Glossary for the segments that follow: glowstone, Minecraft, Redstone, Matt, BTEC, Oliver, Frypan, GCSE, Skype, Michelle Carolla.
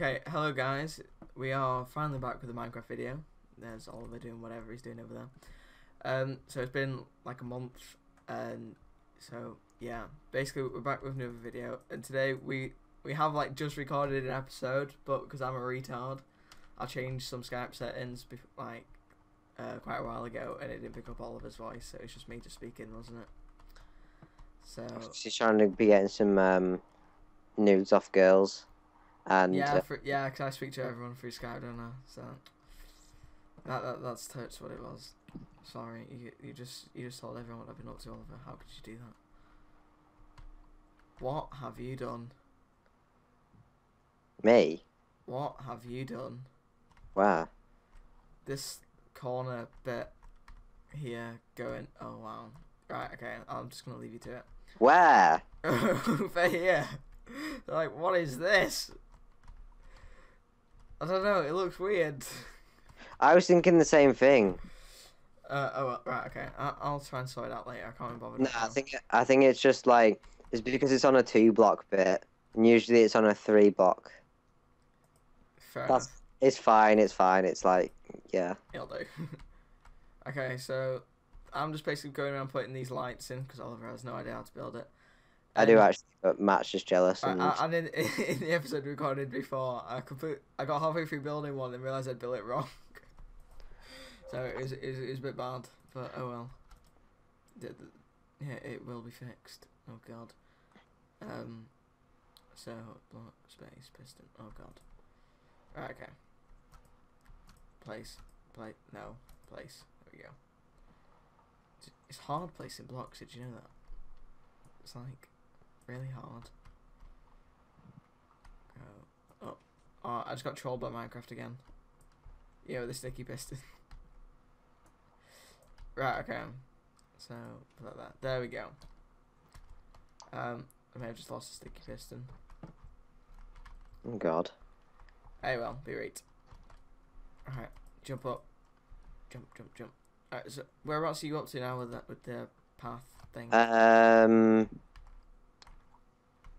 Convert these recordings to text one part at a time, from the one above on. Okay, hello guys. We are finally back with a Minecraft video. There's Oliver doing whatever he's doing over there. So it's been like a month, and so yeah, basically we're back with another video. And today we have like just recorded an episode, but because I'm a retard, I changed some Skype settings like quite a while ago, and it didn't pick up Oliver's voice, so it's just me just speaking, wasn't it? So she's trying to be getting some nudes off girls. And yeah, because I speak to everyone through Skype, don't I? So that's totes what it was. Sorry, you just told everyone what I've been up to, Oliver. How could you do that? What have you done? Me? What have you done? Where? This corner bit here going. Oh wow. Right. Okay. I'm just gonna leave you to it. Where? Over here. Like, what is this? I don't know, it looks weird. I was thinking the same thing. Oh, well, right, okay. I'll try and sort it out later. I can't bother. No, I think it's just like, it's because it's on a 2-block bit, and usually it's on a 3-block. Fair enough. It's fine, it's fine. It's like, yeah. It'll do. Okay, so I'm just basically going around putting these lights in, because Oliver has no idea how to build it. I do actually, but Matt's just jealous. And in the episode we recorded before, I got halfway through building one and realised I'd built it wrong. So it was a bit bad, but oh well. Yeah, it will be fixed. Oh god. So block, space, piston. Oh god. Right, okay. Place, plate, no, place. There we go. It's hard placing blocks. Did you know that? It's like really hard. Oh, I just got trolled by Minecraft again. Yo, the sticky piston. Right, okay. So, put that there. There we go. I may have just lost the sticky piston. Oh, God. Hey, well, be right. Alright, jump up. Jump, jump, jump. Alright, so whereabouts are you up to now with that, with the path thing?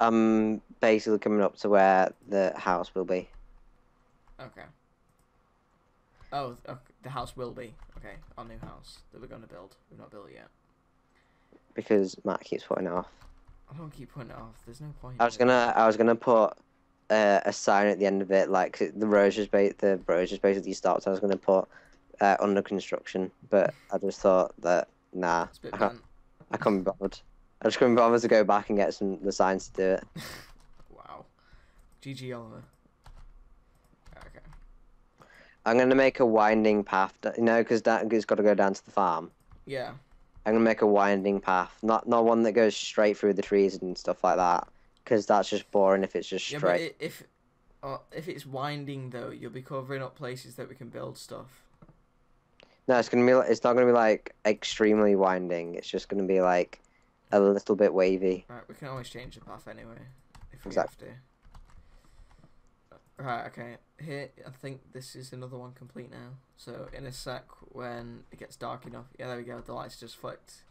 I'm basically coming up to where the house will be. Okay. Oh, okay. The house will be. Okay, our new house that we're going to build. We've not built it yet. Because Matt keeps putting it off. I don't keep putting it off. There's no point. I was gonna put a sign at the end of it, like the road just basically stopped. So I was gonna put under construction, but I just thought that nah, I can't be bothered. I just couldn't be bothered to go back and get the signs to do it. Wow. GG Oliver. Okay. I'm going to make a winding path. You know, because it's got to go down to the farm. Yeah. I'm going to make a winding path. Not one that goes straight through the trees and stuff like that. Because that's just boring if it's just straight. Yeah, but if it's winding, though, you'll be covering up places that we can build stuff. No, it's not going to be, like, extremely winding. It's just going to be, like, a little bit wavy. Right, we can always change the path anyway, if we have to. Right, okay. Here, I think this is another one complete now. So, in a sec, when it gets dark enough... Yeah, there we go. The lights just flicked.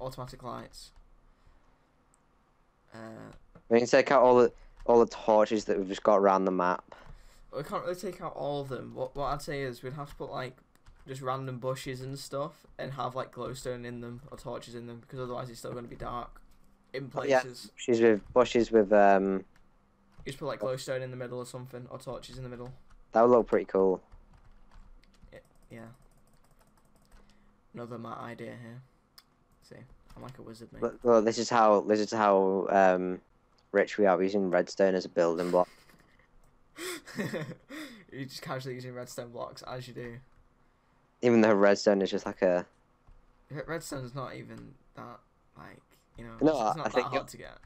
Automatic lights. We can take out all the torches that we've just got around the map. But we can't really take out all of them. What I'd say is we'd have to put, like... just random bushes and stuff, and have like glowstone in them or torches in them, because otherwise it's still going to be dark in places. Oh, yeah. Bushes with you just put like glowstone in the middle or something, or torches in the middle. That would look pretty cool. Yeah. Another Matt idea here. See, I'm like a wizard, mate. Well, this is how rich we are. We're using redstone as a building block. You're just casually using redstone blocks as you do. Even though redstone is just like a... Redstone's not even that, like, you know, no, it's not that hard to get.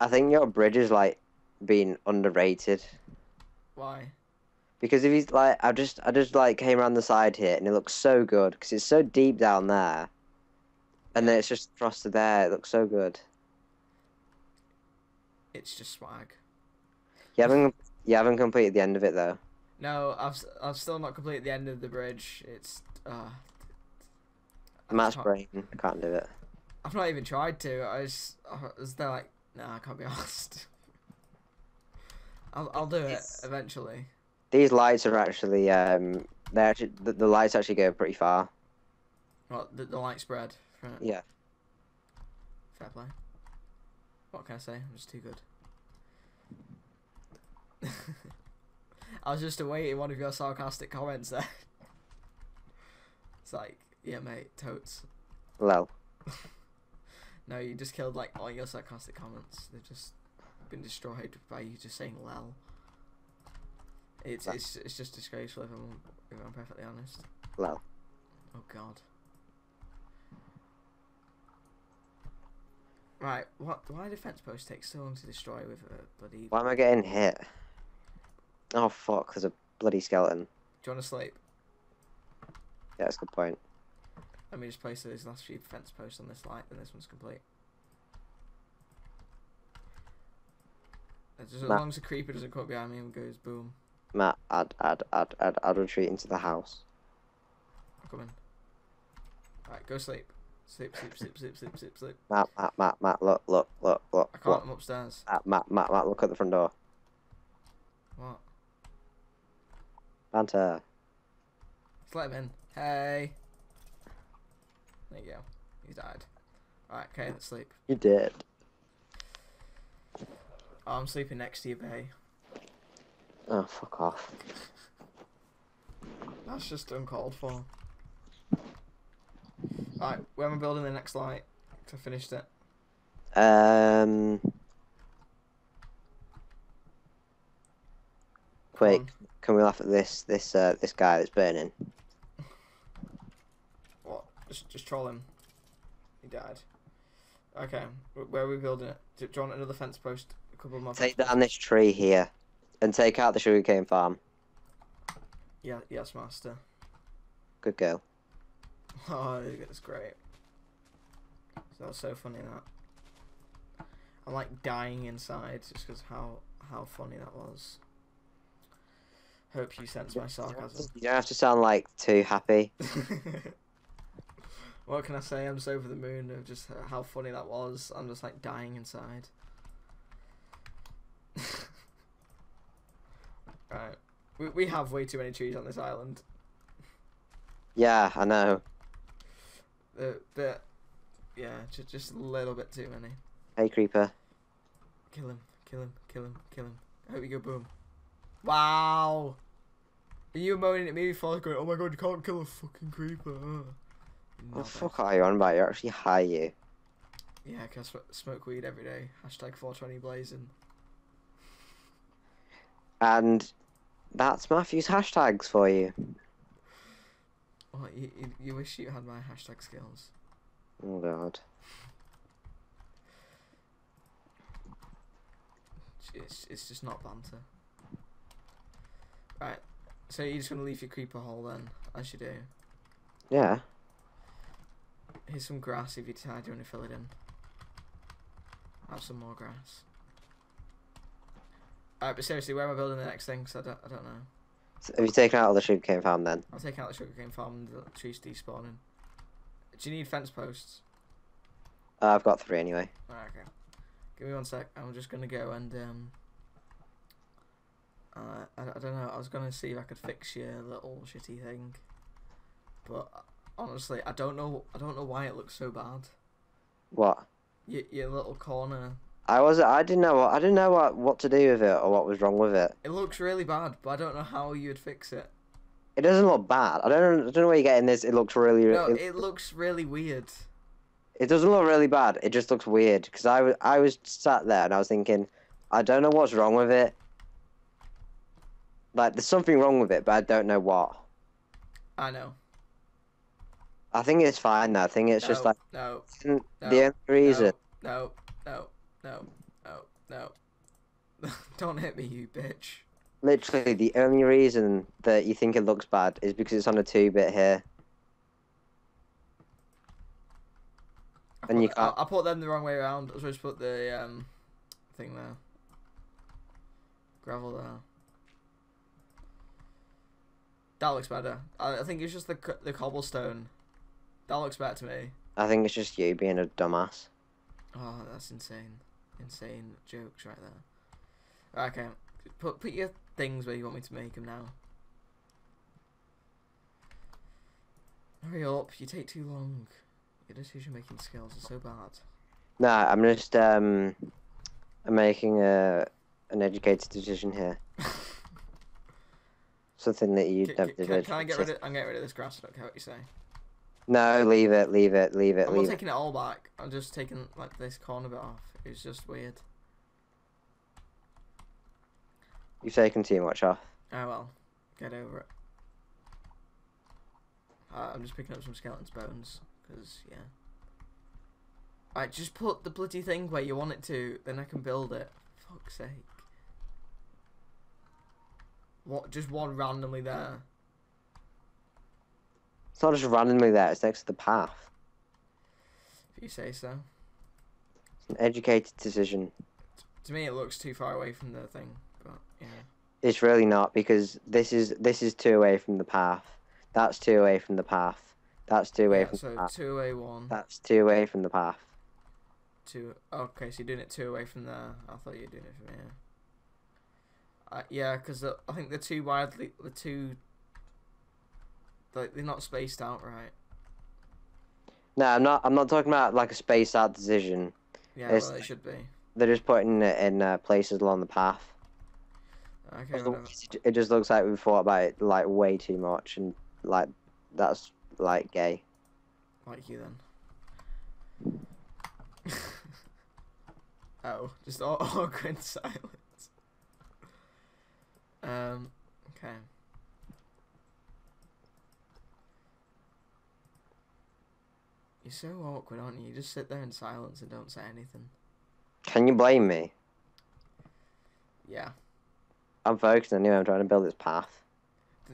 I think your bridge is, like, being underrated. Why? Because if he's, like, I just like, came around the side here, and it looks so good, because it's so deep down there. And then it's just across to there, it looks so good. It's just swag. You haven't completed the end of it, though. No, I've still not completed the end of the bridge. It's... Matt's brain. I can't do it. I've not even tried to. I was there like, nah, I can't be arsed. I'll do it eventually. These lights are actually the lights actually go pretty far. What, the light spread from it? Yeah. Fair play. What can I say? I'm just too good. I was just awaiting one of your sarcastic comments there. It's like, yeah, mate, totes. Lol. No, you just killed like all your sarcastic comments. They've just been destroyed by you just saying lol. It's just disgraceful if I'm perfectly honest. Lol. Oh God. Right, why defense post takes so long to destroy with a bloody... Why am I getting hit? Oh fuck, there's a bloody skeleton. Do you want to sleep? Yeah, that's a good point. Let me just place those last few fence posts on this light, and this one's complete. Just as long as a creeper doesn't come behind me and goes boom. Matt, I'd retreat into the house. I'm coming. Alright, go sleep. Sleep. Matt, look. I can't, I'm upstairs. Matt, look at the front door. What? Banter. Just let him in. Hey. There you go. You died. Alright, okay, let's sleep. You did. Oh, I'm sleeping next to you, bae. Oh, fuck off. That's just uncalled for. Alright, where am I building the next light? I finished it. Quick, can we laugh at this guy that's burning? Just troll him. He died. Okay, where are we building it? Do you want another fence post? A couple more. Take down this tree here, and take out the sugarcane farm. Yeah, yes, master. Good girl. Oh, that's great. That was so funny. That I'm like dying inside just because how funny that was. Hope you sense my sarcasm. You don't have to sound like too happy. What can I say? I'm so over the moon of just how funny that was. I'm just like dying inside. Right. We have way too many trees on this island. Yeah, I know. But, yeah, just a little bit too many. Hey, creeper. Kill him. I hope you go boom. Wow! Are you moaning at me before going, oh my God, you can't kill a fucking creeper? What the fuck are you on about? You're actually high, you. Yeah, because I smoke weed every day. Hashtag 420 blazing. And that's Matthew's hashtags for you. Well, you wish you had my hashtag skills. Oh, God. It's just not banter. Right, so you're just going to leave your creeper hole then, as you do? Yeah. Here's some grass if you decide you want to fill it in. Have some more grass. Alright, but seriously, where am I building the next thing? Because I don't know. So have you taken out all the sugarcane farm then? I've taken out the sugarcane farm and the trees despawning. Do you need fence posts? I've got 3 anyway. Alright, okay. Give me one sec. I'm just going to go and... I don't know. I was going to see if I could fix your little shitty thing. But... honestly, I don't know why it looks so bad. What? Your little corner. I didn't know what to do with it or what was wrong with it. It looks really bad, but I don't know how you'd fix it. It doesn't look bad. I don't know where you're getting this. It looks really. No, it looks really weird. It doesn't look really bad. It just looks weird because I was sat there and I was thinking, I don't know what's wrong with it. Like there's something wrong with it, but I don't know what. I know. I think it's fine though. I think it's just like the only reason. No. Don't hit me, you bitch. Literally, the only reason that you think it looks bad is because it's on a 2-bit here. And you can't. I put them the wrong way around. I was supposed to put the thing there. Gravel there. That looks better. I think it's just the cobblestone. That looks bad to me. I think it's just you being a dumbass. Oh, that's insane. Insane jokes right there. Okay, Put your things where you want me to make them now. Hurry up, you take too long. Your decision making skills are so bad. Nah, I'm just I'm making an educated decision here. Something that you'd never do. Can I get rid of? I'm getting rid of this grass. Look, how what you say? No, leave it, leave it, leave it. I'm not taking it all back. I'm just taking like this corner bit off. It's just weird. You've taken too much off. Oh well, get over it. I'm just picking up some skeleton's bones because yeah. Alright, just put the bloody thing where you want it to, then I can build it. For fuck's sake. What? Just one randomly there? It's not just randomly there, it's next to the path. If you say so. It's an educated decision. To me it looks too far away from the thing, but yeah. It's really not, because this is two away from the path. That's two away from the path. That's two away from the path. So 2A1. That's two away from the path. Okay, so you're doing it two away from there. I thought you were doing it from here. Yeah, because I think they're too widely, they're not spaced out right. No, I'm not talking about like a spaced out decision. Yeah, well, it should be. They're just putting it in places along the path. Okay. It just looks like we've thought about it like way too much, and like that's like gay. Like you then. Oh, just awkward silence. Okay. You're so awkward, aren't you? You just sit there in silence and don't say anything. Can you blame me? Yeah. I'm focused on you, I'm trying to build this path.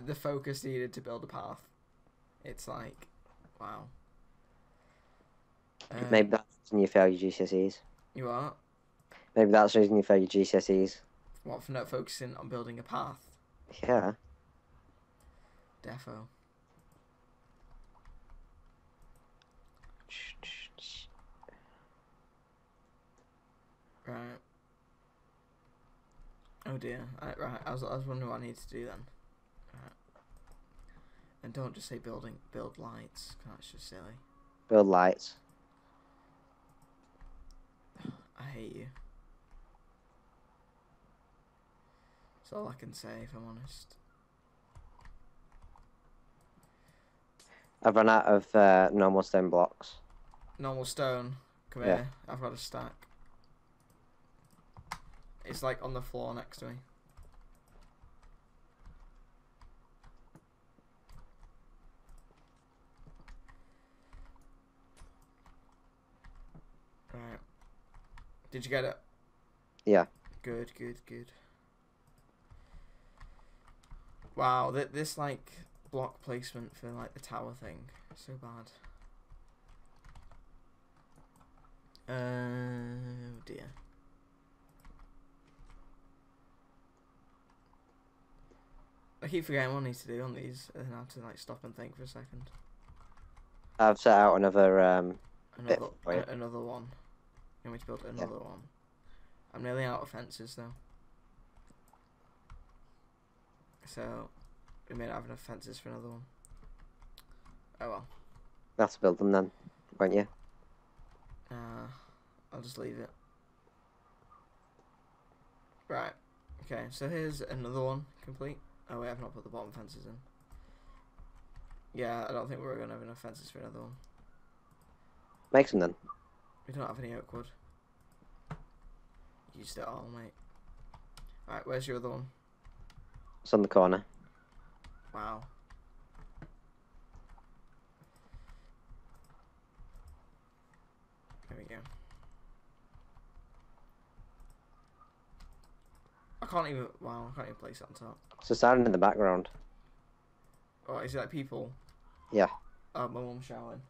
The focus needed to build a path. It's like, wow. Maybe that's the reason you fail your GCSEs. You are? Maybe that's the reason you fail your GCSEs. What, for not focusing on building a path? Yeah. Defo. Right. Oh dear. Right. I was wondering what I need to do then. Right. And don't just say building. Build lights. That's just silly. Build lights. I hate you. All I can say, if I'm honest. I've run out of normal stone blocks. Normal stone? Come here. I've got a stack. It's like on the floor next to me. Right. Did you get it? Yeah. Good, good, good. Wow, this like block placement for like the tower thing, so bad. Oh dear. I keep forgetting what I need to do on these, and I have to like stop and think for a second. I've set out another one. You want me to build another one? I'm nearly out of fences though. So, we may not have enough fences for another one. Oh well. You'll have to build them then, won't you? I'll just leave it. Right, okay, so here's another one, complete. Oh wait, I've not put the bottom fences in. Yeah, I don't think we're going to have enough fences for another one. Make some then. We don't have any oak wood. Used it all, mate. Alright, where's your other one? It's on the corner. Wow. There we go. I can't even place it on top. It's a sound in the background. Oh, is it like people? Yeah. Oh, my mum shouting.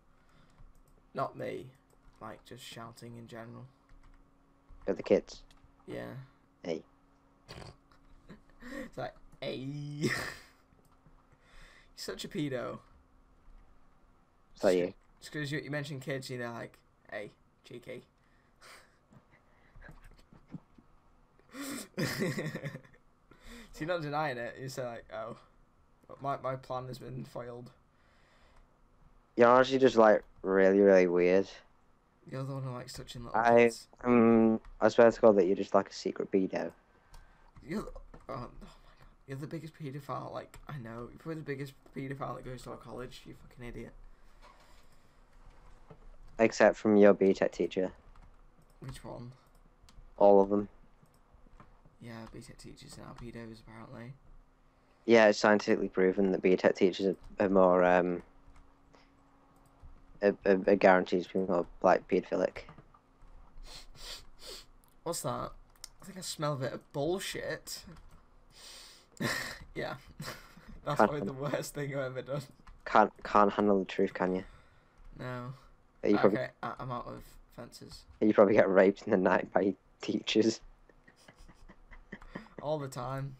Not me. Like, just shouting in general. But the kids? Yeah. Hey. It's like... Hey, you're such a pedo. So you? It's because you mentioned kids, you know, like, hey, cheeky. So you're not denying it. You say like, oh, my plan has been foiled. You're honestly just like really weird. You're the one who likes touching little kids. I swear to God that you're just like a secret pedo. You're, oh my God, you're the biggest pedophile. Like I know, you're probably the biggest pedophile that goes to our college. You fucking idiot. Except from your BTEC teacher. Which one? All of them. Yeah, BTEC teachers are now pedos apparently. Yeah, it's scientifically proven that BTEC teachers are more are guaranteed to be more like pedophilic. What's that? I think I smell a bit of bullshit. Yeah, that's probably the worst thing I've ever done. Can't handle the truth, can you? No. You probably, okay, I'm out of fences. You probably get raped in the night by your teachers. All the time.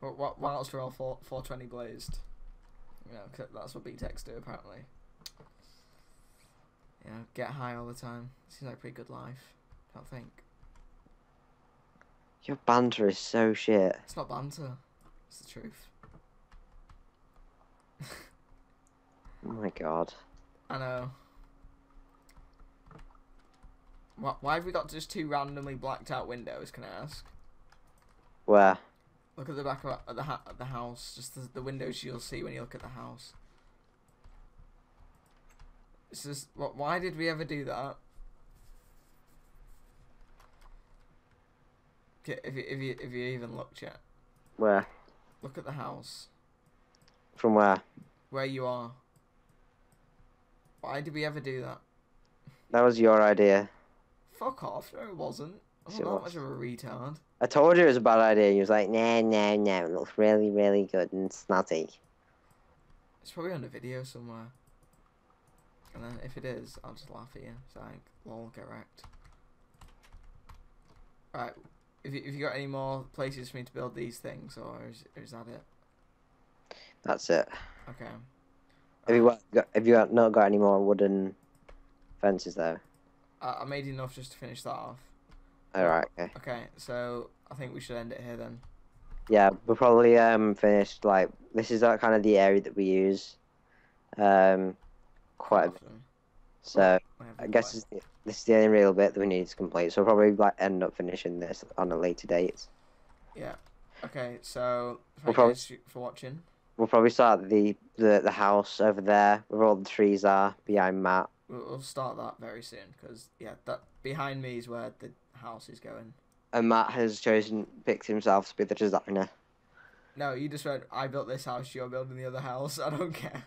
What else were all 420 blazed? You know, cause that's what BTECs do apparently. You know, get high all the time. Seems like a pretty good life. I don't think. Your banter is so shit. It's not banter. It's the truth. Oh my God. I know. What? Why have we got just two randomly blacked out windows? Can I ask? Where? Look at the back of the house. Just the windows you'll see when you look at the house. It's just what? Why did we ever do that? If you even looked yet. Where? Look at the house. From where? Where you are. Why did we ever do that? That was your idea. Fuck off! No, it wasn't. I'm not much of a retard. I told you it was a bad idea. And you was like, no. It looks really good and snotty. It's probably on a video somewhere. And then if it is, I'll just laugh at you. It's like, lol, get wrecked. Right. If you got any more places for me to build these things, or is that it? That's it. Okay. Have you not got any more wooden fences though? I made enough just to finish that off. Alright, okay. Okay, so I think we should end it here then. Yeah, we're probably finished, like, this is like, kind of the area that we use quite a bit. So I guess this is the only real bit that we need to complete, so we'll probably like, end up finishing this on a later date. Yeah, okay, so thank you guys for watching. We'll probably start the house over there, where all the trees are, behind Matt. We'll start that very soon, because, yeah, that behind me is where the house is going. And Matt has picked himself to be the designer. No, you just read, I built this house, you're building the other house, I don't care.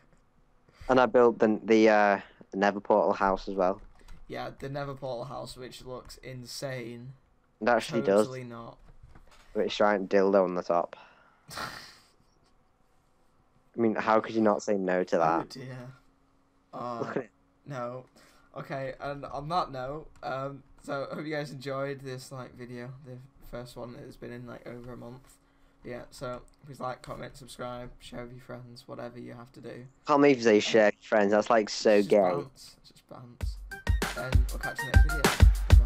And I built the Never Portal house as well. Yeah, the Never Portal house, which looks insane. It actually does. Totally not. With its giant dildo on the top. I mean, how could you not say no to that? Oh dear. Look at it. No. Okay, and on that note, so hope you guys enjoyed this like video, the first one that's been in like over a month. Yeah, so please like, comment, subscribe, share with your friends, whatever you have to do. Can't believe they share friends. That's like so gay. Just bounce. And we'll catch you next video.